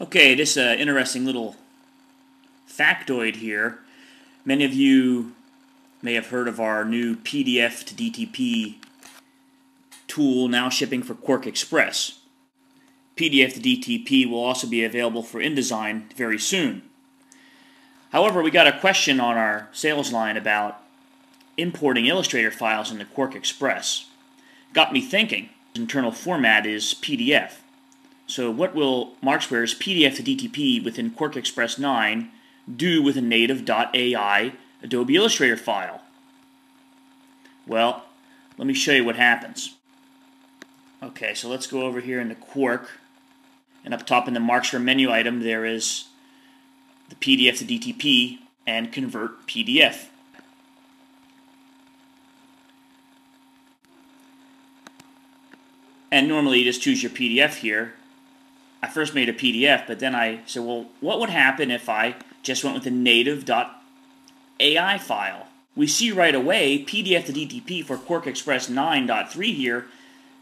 Okay, this interesting little factoid here. Many of you may have heard of our new PDF to DTP tool now shipping for QuarkXPress. PDF to DTP will also be available for InDesign very soon. However, we got a question on our sales line about importing Illustrator files into QuarkXPress. Got me thinking. Internal format is PDF. So what will Markzware's PDF to DTP within QuarkXPress 9 do with a native.ai Adobe Illustrator file? Well, let me show you what happens. Okay, so let's go over here into Quark, and up top in the Markzware menu item there is the PDF to DTP and Convert PDF. And normally you just choose your PDF here. I first made a PDF, but then I said, well, what would happen if I just went with a native.ai file? We see right away PDF to DTP for QuarkXPress 9.3 here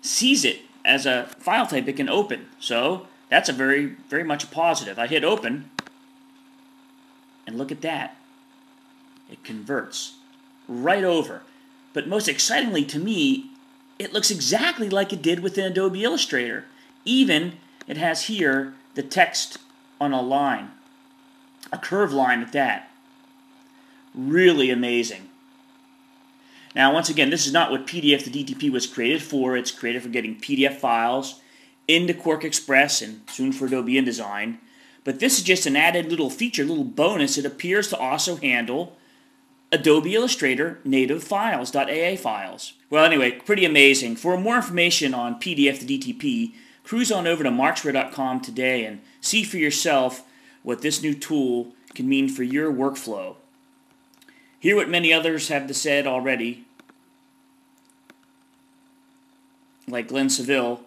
sees it as a file type it can open. So that's a very much a positive. I hit open, and look at that. It converts right over. But most excitingly to me, it looks exactly like it did within Adobe Illustrator. Even it has here the text on a line, a curved line at that. Really amazing. Now once again, this is not what PDF to DTP was created for. It's created for getting PDF files into QuarkXPress and soon for Adobe InDesign. But this is just an added little feature, little bonus. It appears to also handle Adobe Illustrator native files, .aa files. Well, anyway, pretty amazing. For more information on PDF to DTP, cruise on over to markzware.com today and see for yourself what this new tool can mean for your workflow. Hear what many others have said already, like Glenn Seville,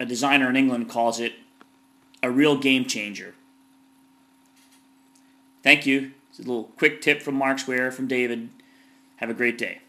a designer in England, calls it a real game changer. Thank you. It's a little quick tip from Markzware, from David. Have a great day.